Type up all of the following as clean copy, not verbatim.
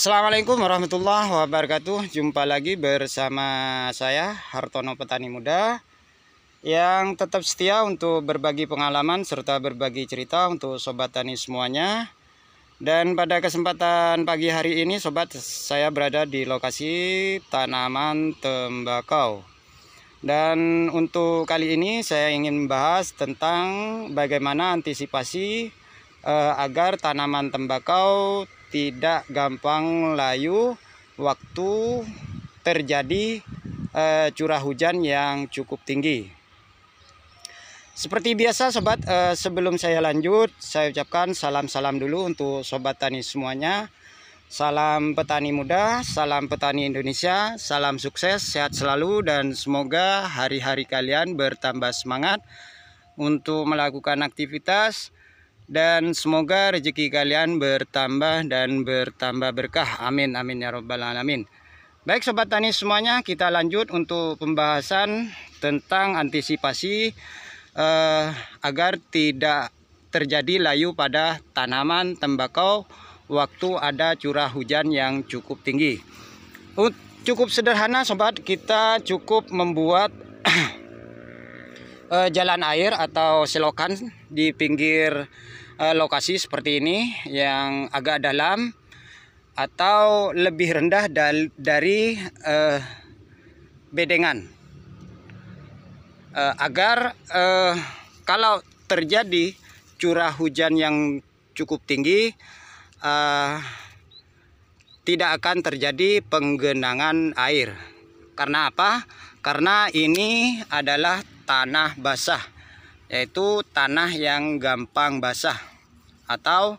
Assalamualaikum warahmatullahi wabarakatuh. Jumpa lagi bersama saya Hartono Petani Muda, yang tetap setia untuk berbagi pengalaman serta berbagi cerita untuk sobat tani semuanya. Dan pada kesempatan pagi hari ini sobat, saya berada di lokasi tanaman tembakau. Dan untuk kali ini saya ingin membahas tentang bagaimana antisipasi agar tanaman tembakau tidak gampang layu waktu terjadi curah hujan yang cukup tinggi. Seperti biasa sobat, sebelum saya lanjut, saya ucapkan salam-salam dulu untuk sobat tani semuanya. Salam petani muda, salam petani Indonesia, salam sukses, sehat selalu, dan semoga hari-hari kalian bertambah semangat untuk melakukan aktivitas. Dan semoga rezeki kalian bertambah dan bertambah berkah. Amin, amin ya robbal alamin. Baik sobat tani semuanya, kita lanjut untuk pembahasan tentang antisipasi agar tidak terjadi layu pada tanaman tembakau waktu ada curah hujan yang cukup tinggi. Cukup sederhana sobat, kita cukup membuat jalan air atau selokan di pinggir lokasi seperti ini yang agak dalam atau lebih rendah dari bedengan, agar kalau terjadi curah hujan yang cukup tinggi tidak akan terjadi penggenangan air. Karena apa? Karena ini adalah tanah basah, yaitu tanah yang gampang basah, atau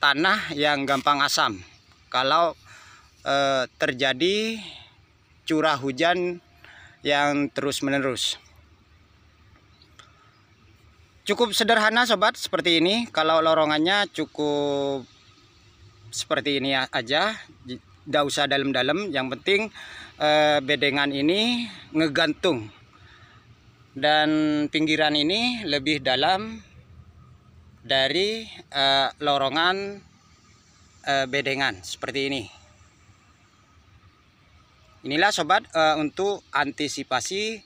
tanah yang gampang asam kalau terjadi curah hujan yang terus-menerus. Cukup sederhana sobat, seperti ini. Kalau lorongannya cukup seperti ini aja, tidak usah dalam-dalam, yang penting bedengan ini ngegantung dan pinggiran ini lebih dalam dari lorongan bedengan seperti ini. Inilah sobat untuk antisipasi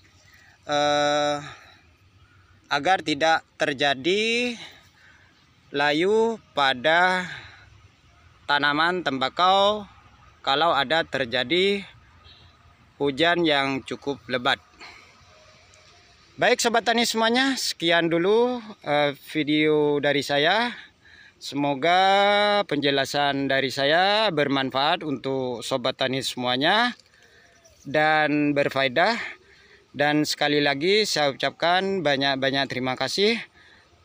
agar tidak terjadi layu pada tanaman tembakau kalau ada terjadi hujan yang cukup lebat. Baik sobat tani semuanya, sekian dulu video dari saya. Semoga penjelasan dari saya bermanfaat untuk sobat tani semuanya dan berfaedah. Dan sekali lagi saya ucapkan banyak-banyak terima kasih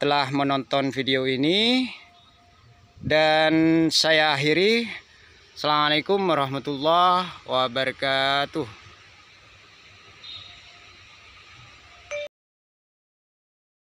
telah menonton video ini. Dan saya akhiri, Assalamualaikum warahmatullahi wabarakatuh.